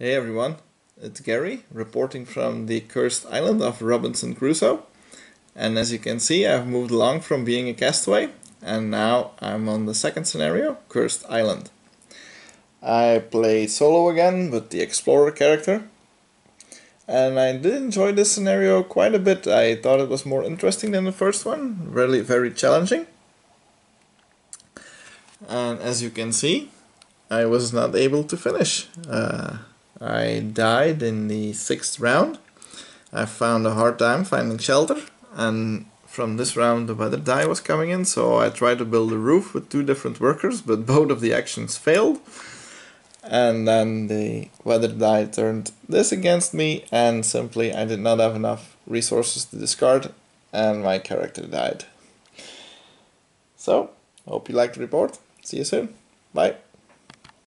Hey everyone, it's Gary reporting from the Cursed Island of Robinson Crusoe, and as you can see I've moved along from being a castaway and now I'm on the second scenario, Cursed Island. I played solo again with the explorer character and I did enjoy this scenario quite a bit. I thought it was more interesting than the first one, really very challenging. And as you can see, I was not able to finish. I died in the 6th round. I found a hard time finding shelter, and from this round the weather die was coming in, so I tried to build a roof with two different workers, but both of the actions failed. And then the weather die turned this against me, and simply I did not have enough resources to discard, and my character died. So, hope you liked the report. See you soon. Bye.